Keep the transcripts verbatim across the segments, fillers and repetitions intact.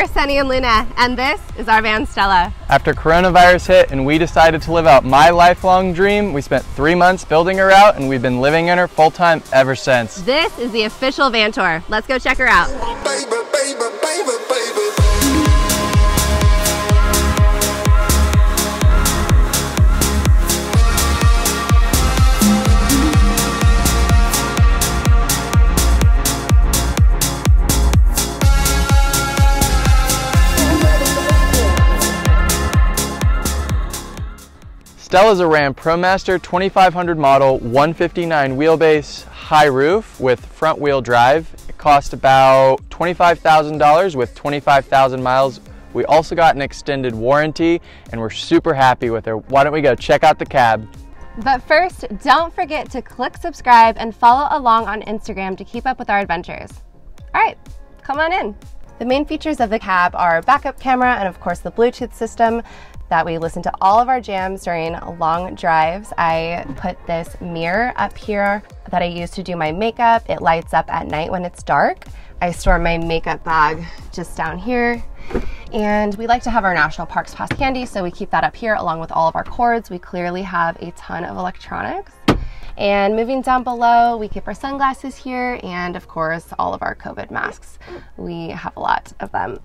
We're Sunny and Luna, and this is our van Stella. After coronavirus hit and we decided to live out my lifelong dream, we spent three months building her out, and we've been living in her full-time ever since. This is the official van tour. Let's go check her out. Baby, baby, baby, baby. Stella's a Ram Promaster twenty-five hundred model, one fifty-nine wheelbase, high roof with front wheel drive. It cost about twenty-five thousand dollars with twenty-five thousand miles. We also got an extended warranty and we're super happy with her. Why don't we go check out the cab? But first, don't forget to click subscribe and follow along on Instagram to keep up with our adventures. All right, come on in. The main features of the cab are backup camera and of course the Bluetooth system. That we listen to all of our jams during long drives. I put this mirror up here that I use to do my makeup. It lights up at night when it's dark. I store my makeup bag just down here. And we like to have our National Parks Pass handy, so we keep that up here along with all of our cords. We clearly have a ton of electronics. And moving down below, we keep our sunglasses here and of course, all of our COVID masks. We have a lot of them.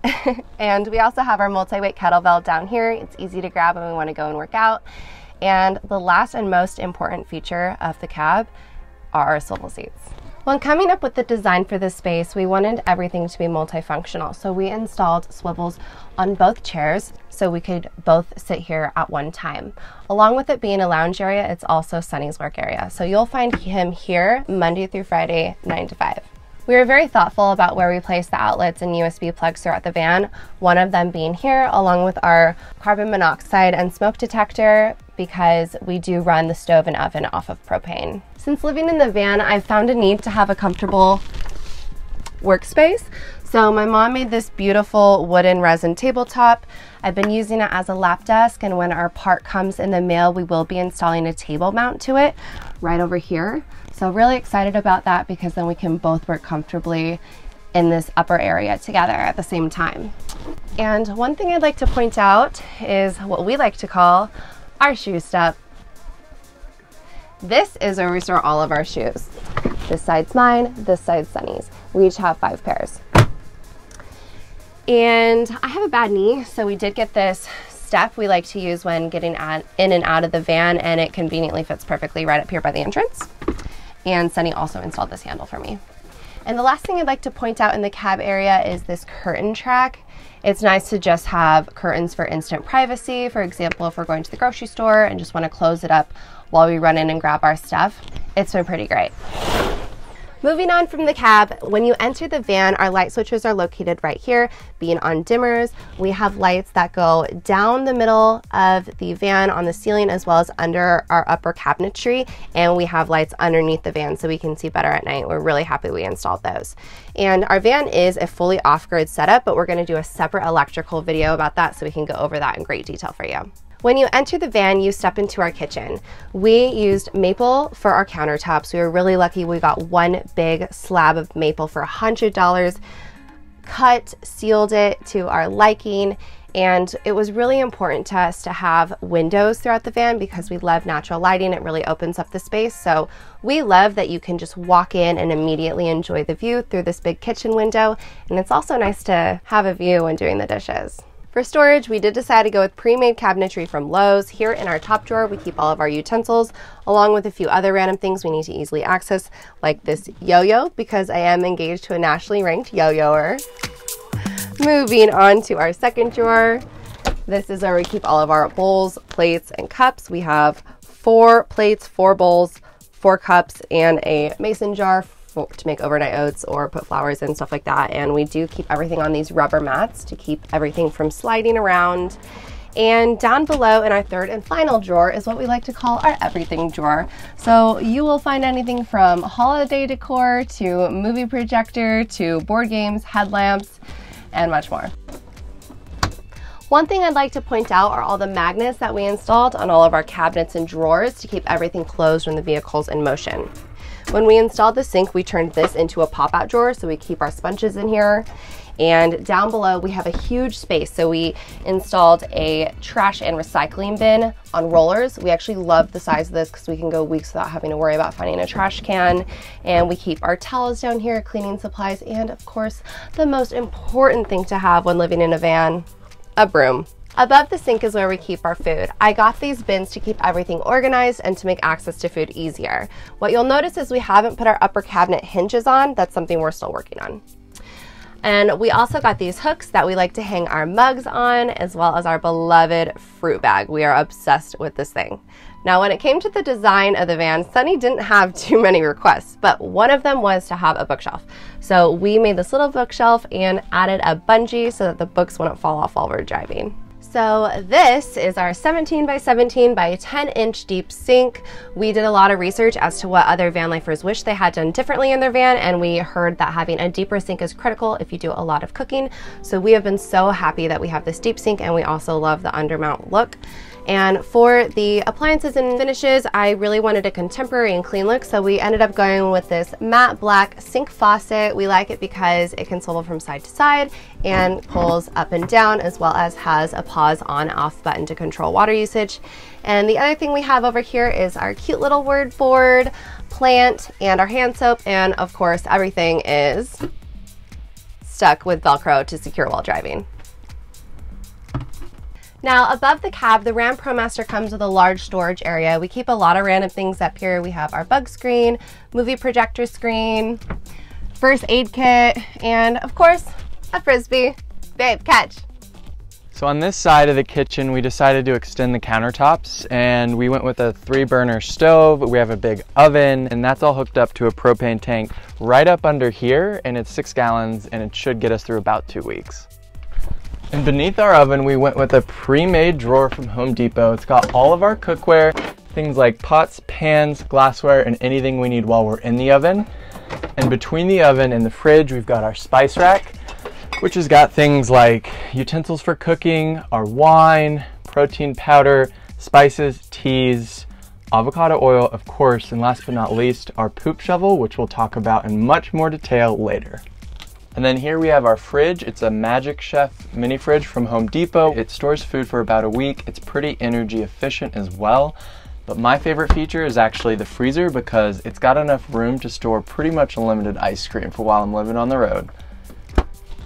And we also have our multi-weight kettlebell down here. It's easy to grab when we want to go and work out. And the last and most important feature of the cab are our swivel seats. When coming up with the design for this space, we wanted everything to be multifunctional. So we installed swivels on both chairs so we could both sit here at one time. Along with it being a lounge area, it's also Sunny's work area. So you'll find him here Monday through Friday, nine to five. We were very thoughtful about where we placed the outlets and U S B plugs throughout the van, one of them being here along with our carbon monoxide and smoke detector, because we do run the stove and oven off of propane. Since living in the van, I've found a need to have a comfortable workspace. So my mom made this beautiful wooden resin tabletop. I've been using it as a lap desk, and when our part comes in the mail, we will be installing a table mount to it right over here. So really excited about that, because then we can both work comfortably in this upper area together at the same time. And one thing I'd like to point out is what we like to call our shoe step. This is where we store all of our shoes. This side's mine, this side's Sunny's. We each have five pairs. And I have a bad knee, so we did get this step we like to use when getting at, in and out of the van, and it conveniently fits perfectly right up here by the entrance. And Sunny also installed this handle for me. And the last thing I'd like to point out in the cab area is this curtain track. It's nice to just have curtains for instant privacy. For example, if we're going to the grocery store and just want to close it up while we run in and grab our stuff, it's been pretty great. Moving on from the cab, when you enter the van, our light switches are located right here, being on dimmers. We have lights that go down the middle of the van on the ceiling, as well as under our upper cabinetry, and we have lights underneath the van so we can see better at night. We're really happy we installed those. And our van is a fully off-grid setup, but we're gonna do a separate electrical video about that so we can go over that in great detail for you. When you enter the van, you step into our kitchen. We used maple for our countertops. We were really lucky. We got one big slab of maple for one hundred dollars, cut, sealed it to our liking. And it was really important to us to have windows throughout the van because we love natural lighting. It really opens up the space. So we love that you can just walk in and immediately enjoy the view through this big kitchen window. And it's also nice to have a view when doing the dishes. For storage, we did decide to go with pre-made cabinetry from Lowe's. Here in our top drawer, we keep all of our utensils, along with a few other random things we need to easily access, like this yo-yo, because I am engaged to a nationally ranked yo-yoer. Moving on to our second drawer. This is where we keep all of our bowls, plates, and cups. We have four plates, four bowls, four cups, and a mason jar to make overnight oats or put flowers in, stuff like that. And we do keep everything on these rubber mats to keep everything from sliding around. And down below in our third and final drawer is what we like to call our everything drawer. So you will find anything from holiday decor to movie projector to board games, headlamps, and much more. One thing I'd like to point out are all the magnets that we installed on all of our cabinets and drawers to keep everything closed when the vehicle's in motion. When we installed the sink, we turned this into a pop-out drawer, so we keep our sponges in here. And down below, we have a huge space. So we installed a trash and recycling bin on rollers. We actually love the size of this because we can go weeks without having to worry about finding a trash can. And we keep our towels down here, cleaning supplies, and of course, the most important thing to have when living in a van, a broom. Above the sink is where we keep our food. I got these bins to keep everything organized and to make access to food easier. What you'll notice is we haven't put our upper cabinet hinges on. That's something we're still working on. And we also got these hooks that we like to hang our mugs on, as well as our beloved fruit bag. We are obsessed with this thing. Now, when it came to the design of the van, Sunny didn't have too many requests, but one of them was to have a bookshelf. So we made this little bookshelf and added a bungee so that the books wouldn't fall off while we're driving. So this is our seventeen by seventeen by ten inch deep sink. We did a lot of research as to what other van lifers wish they had done differently in their van, and we heard that having a deeper sink is critical if you do a lot of cooking. So we have been so happy that we have this deep sink, and we also love the undermount look. And for the appliances and finishes, I really wanted a contemporary and clean look, so we ended up going with this matte black sink faucet. We like it because it can swivel from side to side and pulls up and down, as well as has a pause on off button to control water usage. And the other thing we have over here is our cute little word board, plant, and our hand soap, and of course everything is stuck with Velcro to secure while driving. Now, above the cab, the Ram Promaster comes with a large storage area. We keep a lot of random things up here. We have our bug screen, movie projector screen, first aid kit, and of course, a Frisbee. Babe, catch. So on this side of the kitchen, we decided to extend the countertops, and we went with a three burner stove. We have a big oven, and that's all hooked up to a propane tank right up under here, and it's six gallons, and it should get us through about two weeks. And beneath our oven, we went with a pre-made drawer from Home Depot. It's got all of our cookware, things like pots, pans, glassware, and anything we need while we're in the oven. And between the oven and the fridge, we've got our spice rack, which has got things like utensils for cooking, our wine, protein powder, spices, teas, avocado oil, of course, and last but not least, our poop shovel, which we'll talk about in much more detail later. And then here we have our fridge. It's a Magic Chef mini fridge from Home Depot. It stores food for about a week. It's pretty energy efficient as well. But my favorite feature is actually the freezer, because it's got enough room to store pretty much unlimited ice cream for while I'm living on the road.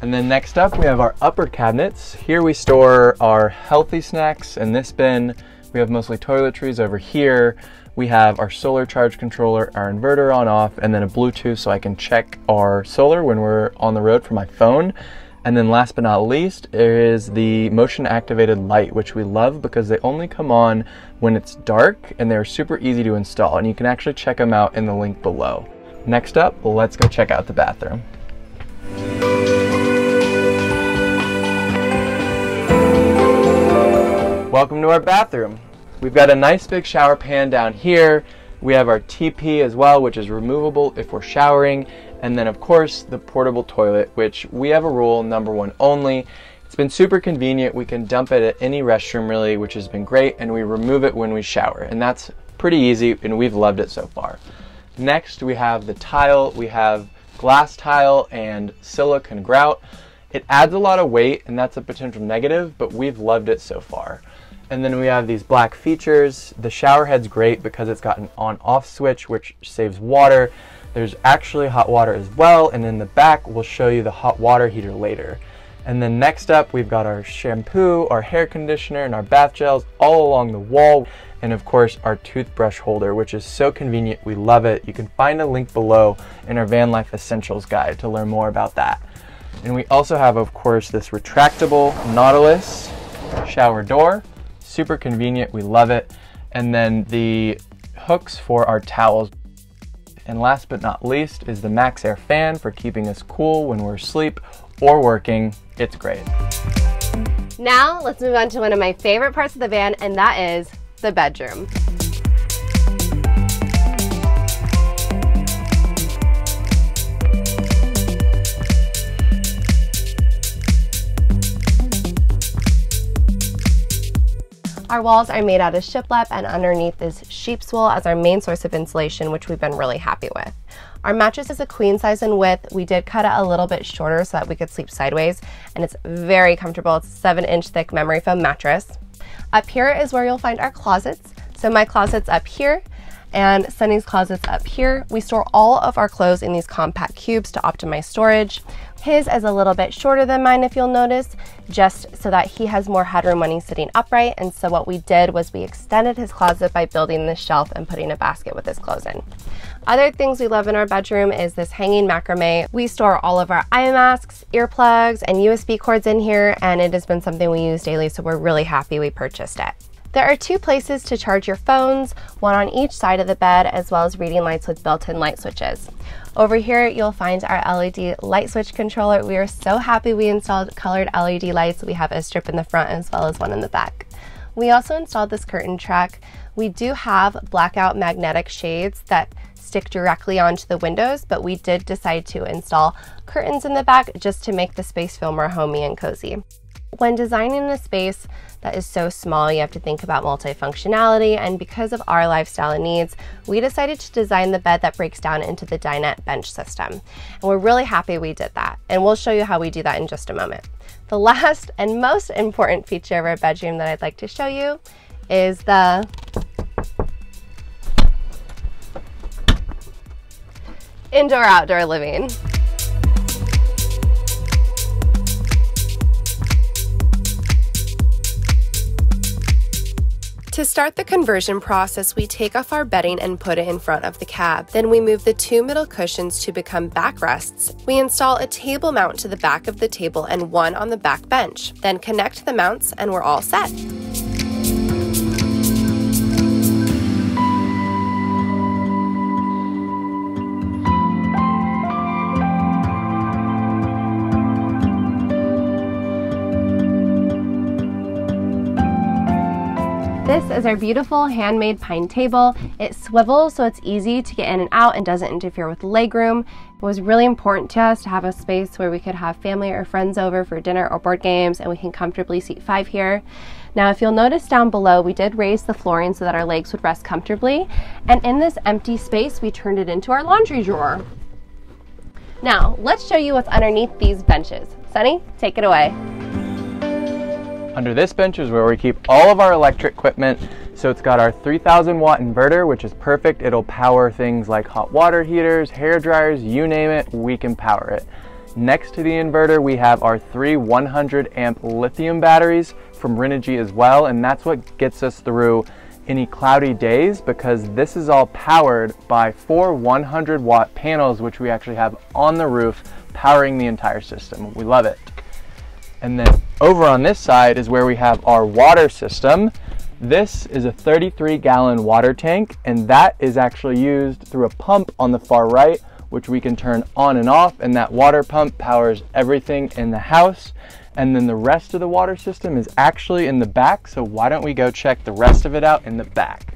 And then next up, we have our upper cabinets. Here we store our healthy snacks in this bin. We have mostly toiletries over here. We have our solar charge controller, our inverter on off, and then a Bluetooth so I can check our solar when we're on the road for my phone. And then last but not least is the motion activated light, which we love because they only come on when it's dark, and they're super easy to install, and you can actually check them out in the link below. Next up, let's go check out the bathroom. Welcome to our bathroom. We've got a nice big shower pan down here. We have our teepee as well, which is removable if we're showering. And then of course, the portable toilet, which we have a rule, number one only. It's been super convenient. We can dump it at any restroom really, which has been great. And we remove it when we shower, and that's pretty easy, and we've loved it so far. Next, we have the tile. We have glass tile and silicone grout. It adds a lot of weight, and that's a potential negative, but we've loved it so far. And then we have these black features. The shower head's great because it's got an on-off switch, which saves water. There's actually hot water as well. And in the back, we'll show you the hot water heater later. And then next up, we've got our shampoo, our hair conditioner, and our bath gels all along the wall. And of course, our toothbrush holder, which is so convenient. We love it. You can find a link below in our Van Life Essentials guide to learn more about that. And we also have, of course, this retractable Nautilus shower door. Super convenient, we love it. And then the hooks for our towels. And last but not least is the Max Air fan for keeping us cool when we're asleep or working. It's great. Now let's move on to one of my favorite parts of the van, and that is the bedroom. Our walls are made out of shiplap, and underneath is sheet sheep's wool as our main source of insulation, which we've been really happy with. Our mattress is a queen size in width. We did cut it a little bit shorter so that we could sleep sideways, and it's very comfortable. It's a seven inch thick memory foam mattress. Up here is where you'll find our closets. So my closet's up here and Sunny's closet's up here. We store all of our clothes in these compact cubes to optimize storage. His is a little bit shorter than mine, if you'll notice, just so that he has more headroom when he's sitting upright. And so what we did was we extended his closet by building this shelf and putting a basket with his clothes in. Other things we love in our bedroom is this hanging macrame. We store all of our eye masks, earplugs, and U S B cords in here, and it has been something we use daily, so we're really happy we purchased it. There are two places to charge your phones, one on each side of the bed, as well as reading lights with built-in light switches. Over here, you'll find our L E D light switch controller. We are so happy we installed colored L E D lights. We have a strip in the front as well as one in the back. We also installed this curtain track. We do have blackout magnetic shades that stick directly onto the windows, but we did decide to install curtains in the back just to make the space feel more homey and cozy. When designing a space that is so small, you have to think about multifunctionality, and because of our lifestyle and needs, we decided to design the bed that breaks down into the dinette bench system. And we're really happy we did that, and we'll show you how we do that in just a moment. The last and most important feature of our bedroom that I'd like to show you is the indoor-outdoor living. To start the conversion process, we take off our bedding and put it in front of the cab. Then we move the two middle cushions to become backrests. We install a table mount to the back of the table and one on the back bench. Then connect the mounts and we're all set. This is our beautiful handmade pine table. It swivels so it's easy to get in and out and doesn't interfere with legroom. It was really important to us to have a space where we could have family or friends over for dinner or board games, and we can comfortably seat five here. Now, if you'll notice down below, we did raise the flooring so that our legs would rest comfortably. And in this empty space, we turned it into our laundry drawer. Now, let's show you what's underneath these benches. Sunny, take it away. Under this bench is where we keep all of our electric equipment. So it's got our three thousand watt inverter, which is perfect. It'll power things like hot water heaters, hair dryers, you name it, we can power it. Next to the inverter, we have our three one hundred amp lithium batteries from Renogy as well. And that's what gets us through any cloudy days, because this is all powered by four one hundred watt panels, which we actually have on the roof powering the entire system. We love it. And then over on this side is where we have our water system. This is a thirty-three gallon water tank, and that is actually used through a pump on the far right, which we can turn on and off, and that water pump powers everything in the house. And then the rest of the water system is actually in the back, so why don't we go check the rest of it out in the back.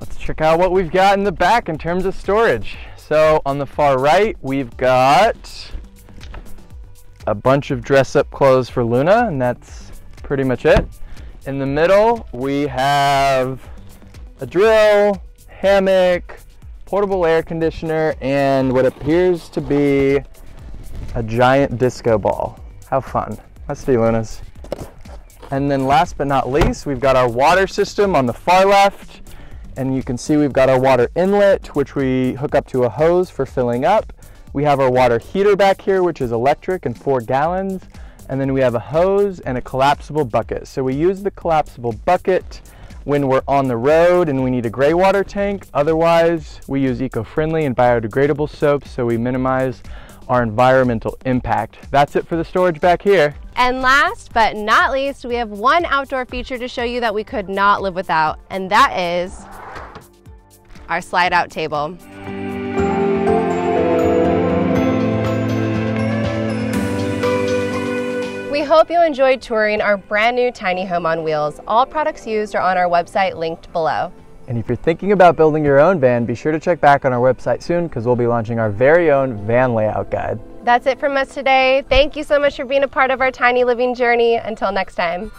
Let's check out what we've got in the back in terms of storage. So on the far right, we've got a bunch of dress-up clothes for Luna, and that's pretty much it. In the middle, we have a drill, hammock, portable air conditioner, and what appears to be a giant disco ball. How fun. Must be Luna's. And then last but not least, we've got our water system on the far left, and you can see we've got our water inlet, which we hook up to a hose for filling up. We have our water heater back here, which is electric and four gallons. And then we have a hose and a collapsible bucket. So we use the collapsible bucket when we're on the road and we need a gray water tank. Otherwise, we use eco-friendly and biodegradable soaps, so we minimize our environmental impact. That's it for the storage back here. And last but not least, we have one outdoor feature to show you that we could not live without, and that is our slide-out table. We hope you enjoyed touring our brand new tiny home on wheels. All products used are on our website linked below. And if you're thinking about building your own van, be sure to check back on our website soon, because we'll be launching our very own van layout guide. That's it from us today. Thank you so much for being a part of our tiny living journey. Until next time.